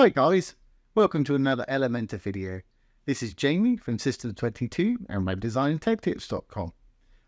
Hi guys, welcome to another Elementor video. This is Jamie from System 22 and WebDesignTechTips.com.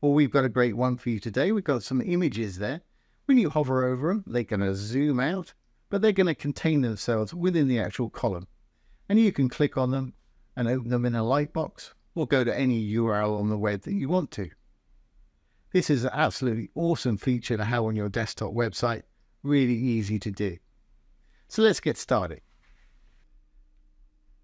Well, we've got a great one for you today. We've got some images there. When you hover over them, they're going to zoom out, but they're going to contain themselves within the actual column. And you can click on them and open them in a lightbox or go to any URL on the web that you want to. This is an absolutely awesome feature to have on your desktop website. Really easy to do. So let's get started.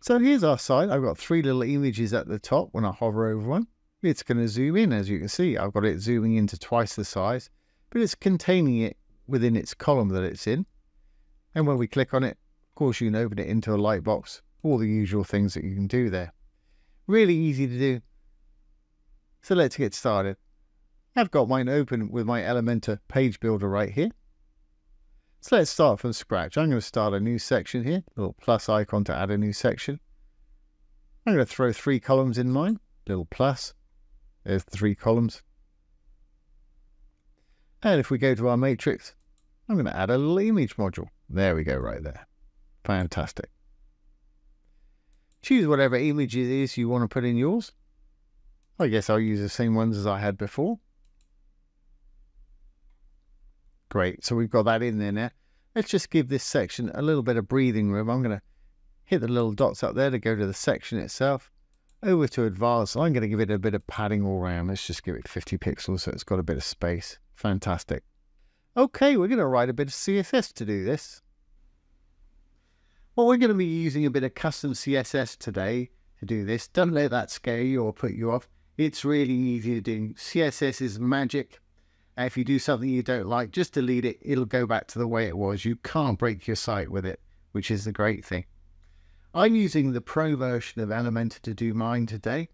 So here's our site. I've got three little images at the top. When I hover over one, it's going to zoom in. As you can see, I've got it zooming into twice the size, but it's containing it within its column that it's in. And when we click on it, of course, you can open it into a lightbox, all the usual things that you can do there. Really easy to do. So let's get started. I've got mine open with my Elementor page builder right here. So let's start from scratch. I'm going to start a new section here, little plus icon to add a new section. I'm going to throw three columns in line, little plus, there's three columns. And if we go to our matrix, I'm going to add a little image module. There we go, right there. Fantastic. Choose whatever image it is you want to put in yours. I guess I'll use the same ones as I had before. Great, so we've got that in there now. Let's just give this section a little bit of breathing room. I'm going to hit the little dots up there to go to the section itself. Over to advanced, I'm going to give it a bit of padding all around. Let's just give it 50 pixels so it's got a bit of space. Fantastic. Okay, we're going to write a bit of CSS to do this. Well, we're going to be using a bit of custom CSS today to do this. Don't let that scare you or put you off. It's really easy to do. CSS is magic. If you do something you don't like, just delete it. It'll go back to the way it was. You can't break your site with it, which is the great thing. I'm using the pro version of Elementor to do mine today.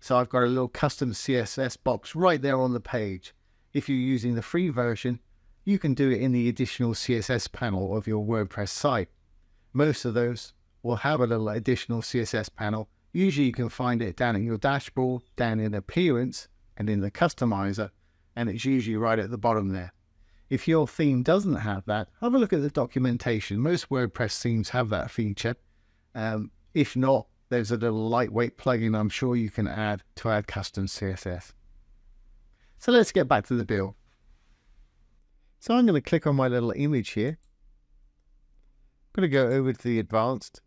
So I've got a little custom CSS box right there on the page. If you're using the free version, you can do it in the additional CSS panel of your WordPress site. Most of those will have a little additional CSS panel. Usually you can find it down in your dashboard, down in appearance, and in the customizer. And it's usually right at the bottom there. If your theme doesn't have that, have a look at the documentation. Most WordPress themes have that feature. If not, there's a little lightweight plugin I'm sure you can add to add custom CSS. So let's get back to the build. So I'm going to click on my little image here. I'm going to go over to the advanced.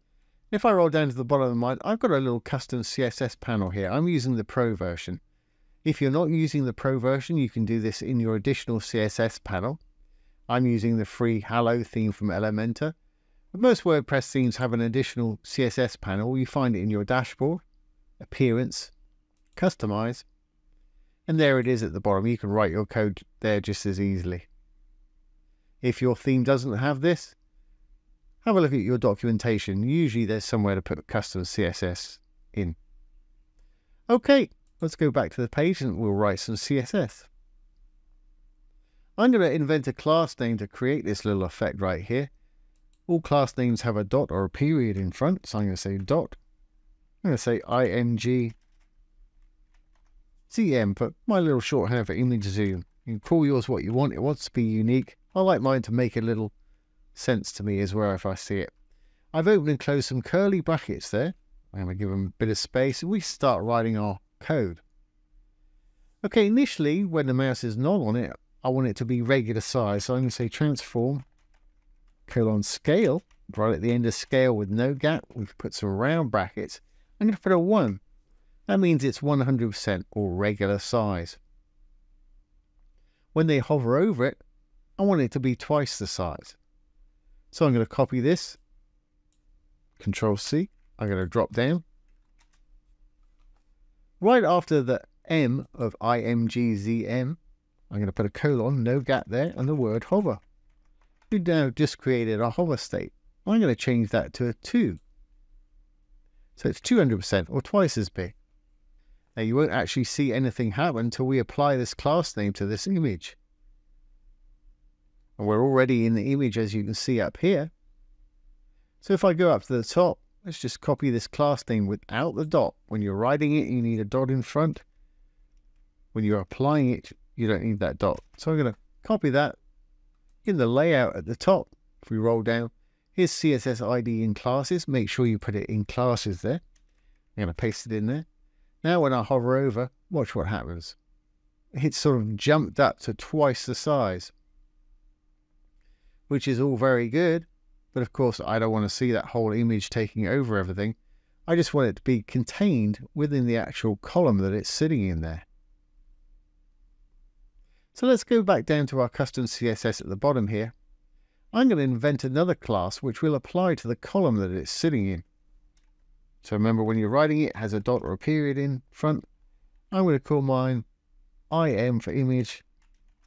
If I roll down to the bottom of mine, I've got a little custom CSS panel here. I'm using the pro version. If you're not using the pro version, you can do this in your additional CSS panel. I'm using the free Hello theme from Elementor. But most WordPress themes have an additional CSS panel. You find it in your dashboard, appearance, customize, and there it is at the bottom. You can write your code there just as easily. If your theme doesn't have this, have a look at your documentation. Usually there's somewhere to put custom CSS in. Okay. Let's go back to the page and we'll write some CSS. I'm going to invent a class name to create this little effect right here. All class names have a dot or a period in front, so I'm going to say dot. I'm going to say ING CM, but my little shorthand for image zoom. You can call yours what you want. It wants to be unique. I like mine to make a little sense to me as well if I see it. I've opened and closed some curly brackets there. I'm going to give them a bit of space and we start writing our code. Okay, initially when the mouse is not on it, I want it to be regular size, so I'm going to say transform : scale. Right at the end of scale with no gap, we've put some round brackets. I'm going to put a 1. That means it's 100% or regular size. When they hover over it, I want it to be twice the size. So I'm going to copy this, Control C. I'm going to drop down. Right after the M of IMGZM, I'm going to put a : no gap there, and the word hover. We've now just created a hover state. I'm going to change that to a 2. So it's 200% or twice as big. Now you won't actually see anything happen until we apply this class name to this image. And we're already in the image as you can see up here. So if I go up to the top, let's just copy this class name without the dot. When you're writing it, you need a dot in front. When you're applying it, you don't need that dot. So I'm going to copy that in the layout at the top. If we roll down, Here's CSS ID in classes. Make sure you put it in classes there. I'm going to paste it in there. Now when I hover over, watch what happens. It's sort of jumped up to twice the size, which is all very good. But of course, I don't want to see that whole image taking over everything. I just want it to be contained within the actual column that it's sitting in there. So let's go back down to our custom CSS at the bottom here. I'm going to invent another class which will apply to the column that it's sitting in. So remember, when you're writing it, it has a dot or a period in front. I'm going to call mine IM for image,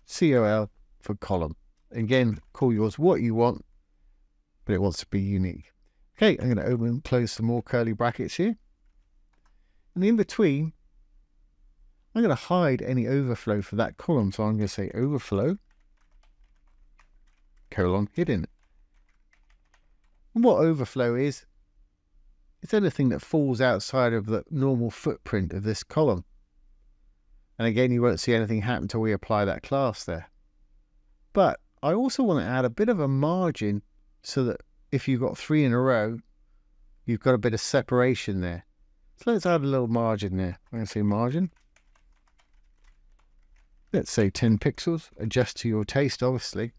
COL for column. Again, call yours what you want, but it wants to be unique. Okay, I'm going to open and close some more curly brackets here. And in between, I'm going to hide any overflow for that column. So I'm going to say overflow, :hidden. And what overflow is, it's anything that falls outside of the normal footprint of this column. And again, you won't see anything happen until we apply that class there. But I also want to add a bit of a margin so that if you've got three in a row, you've got a bit of separation there. So let's add a little margin there. I'm going to say margin. Let's say 10 pixels, adjust to your taste, obviously.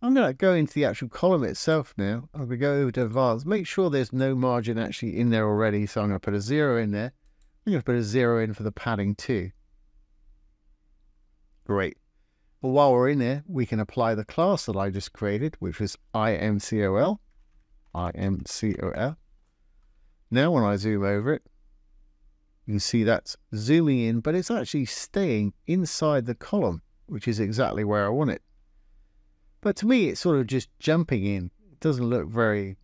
I'm going to go into the actual column itself now. I'm going to go over to advanced, make sure there's no margin actually in there already. So I'm going to put a 0 in there. I'm going to put a 0 in for the padding too. Great. Well, while we're in there, we can apply the class that I just created, which was IMCOL. IMCOL. Now, when I zoom over it, you can see that's zooming in, but it's actually staying inside the column, which is exactly where I want it. But to me, it's sort of just jumping in. It doesn't look very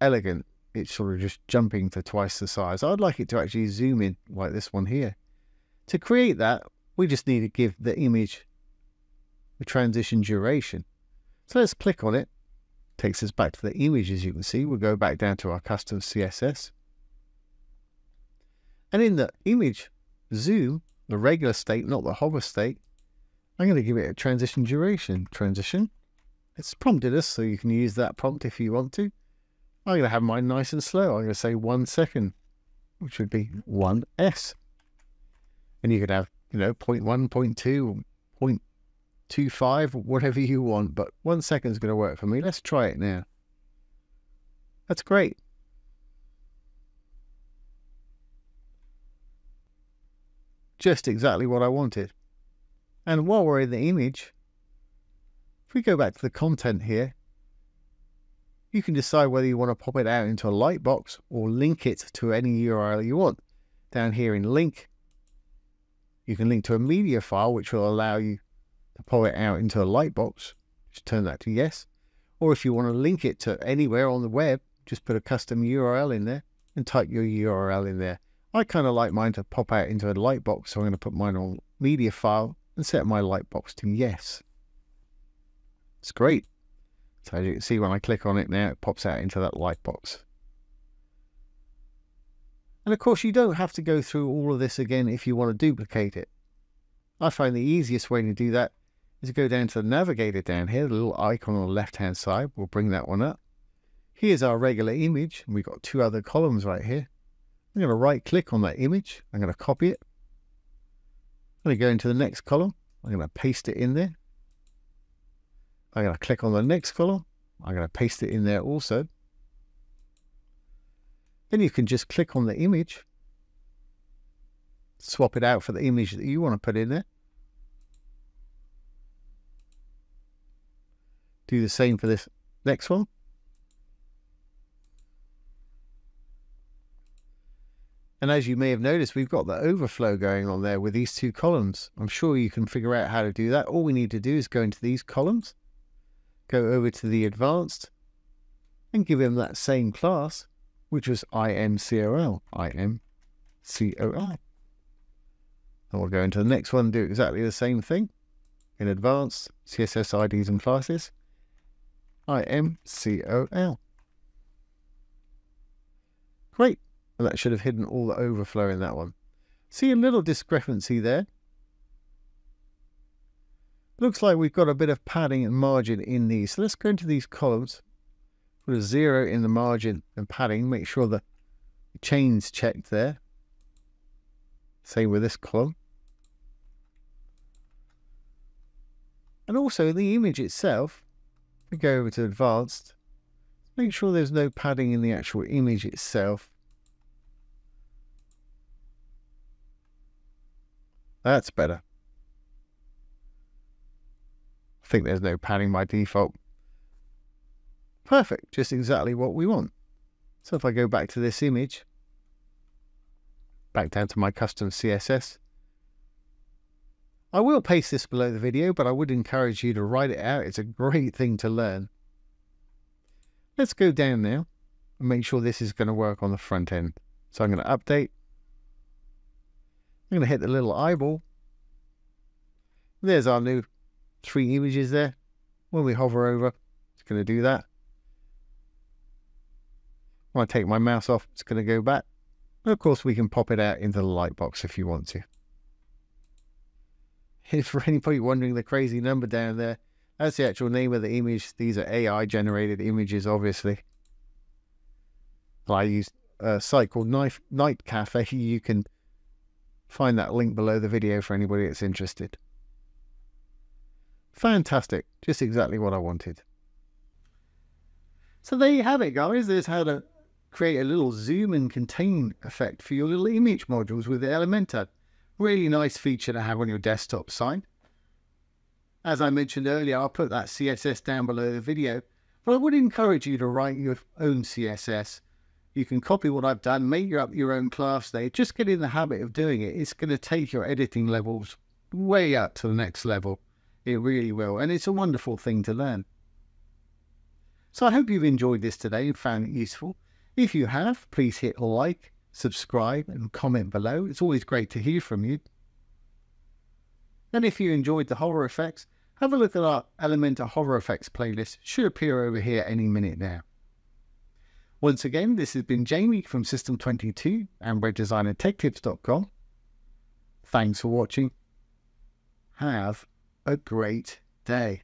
elegant. It's sort of just jumping to twice the size. I'd like it to actually zoom in like this one here. To create that, we just need to give the image a transition duration. So let's click on it. Takes us back to the image, as you can see. We'll go back down to our custom CSS. And in the image zoom, the regular state, not the hover state, I'm going to give it a transition duration. Transition. It's prompted us, so you can use that prompt if you want to. I'm going to have mine nice and slow. I'm going to say 1 second, which would be 1s. And you could have, 0.1, 0.2, 0.25, whatever you want. But 1 second is going to work for me. Let's try it now. That's great. Just exactly what I wanted. And while we're in the image, if we go back to the content here, you can decide whether you want to pop it out into a light box or link it to any URL you want. Down here in link, you can link to a media file, which will allow you to pop it out into a light box. Just turn that to yes. Or if you want to link it to anywhere on the web, just put a custom URL in there and type your URL in there. I kind of like mine to pop out into a light box, so I'm going to put mine on media file and set my light box to yes. It's great. So as you can see, when I click on it now, it pops out into that light box. And of course, you don't have to go through all of this again if you want to duplicate it. I find the easiest way to do that is to go down to the navigator down here, the little icon on the left-hand side. We'll bring that one up. Here's our regular image, and we've got two other columns right here. I'm going to right-click on that image. I'm going to copy it. I'm going to go into the next column. I'm going to paste it in there. I'm going to click on the next column. I'm going to paste it in there also. Then you can just click on the image, swap it out for the image that you want to put in there. Do the same for this next one. And as you may have noticed, we've got the overflow going on there with these two columns. I'm sure you can figure out how to do that. All we need to do is go into these columns, go over to the advanced, and give him that same class, which was IMCOL, IMCOL. And we'll go into the next one and do exactly the same thing. In advanced, CSS IDs and classes, IMCOL. Great. And that should have hidden all the overflow in that one. See a little discrepancy there. Looks like we've got a bit of padding and margin in these. So let's go into these columns. Put a zero in the margin and padding. Make sure the chain's checked there. Same with this column. And also the image itself, we go over to advanced, make sure there's no padding in the actual image itself. That's better. I think there's no padding by default. Perfect, just exactly what we want. So if I go back to this image, back down to my custom CSS, I will paste this below the video, but I would encourage you to write it out. It's a great thing to learn. Let's go down now and make sure this is going to work on the front end. So I'm going to update. I'm going to hit the little eyeball. There's our new 3 images there. When we hover over, it's going to do that. When I take my mouse off, it's going to go back. And of course, we can pop it out into the lightbox if you want to. For anybody wondering the crazy number down there, that's the actual name of the image. These are AI generated images, obviously. I use a site called NightCafe. You can find that link below the video for anybody that's interested. Fantastic. Just exactly what I wanted. So there you have it, guys. There's how to create a little zoom and contain effect for your little image modules with Elementor. Really nice feature to have on your desktop site. As I mentioned earlier, I'll put that CSS down below the video, but I would encourage you to write your own CSS. You can copy what I've done, make up your own class there. Just get in the habit of doing it. It's going to take your editing levels way up to the next level. It really will. And it's a wonderful thing to learn. So I hope you've enjoyed this today and found it useful. If you have, please hit like, subscribe and comment below. It's always great to hear from you. And if you enjoyed the horror effects, have a look at our Elementor horror effects playlist. It should appear over here any minute now. Once again, this has been Jamie from System 22 and WebDesignTechTips.com. Thanks for watching. Have a great day.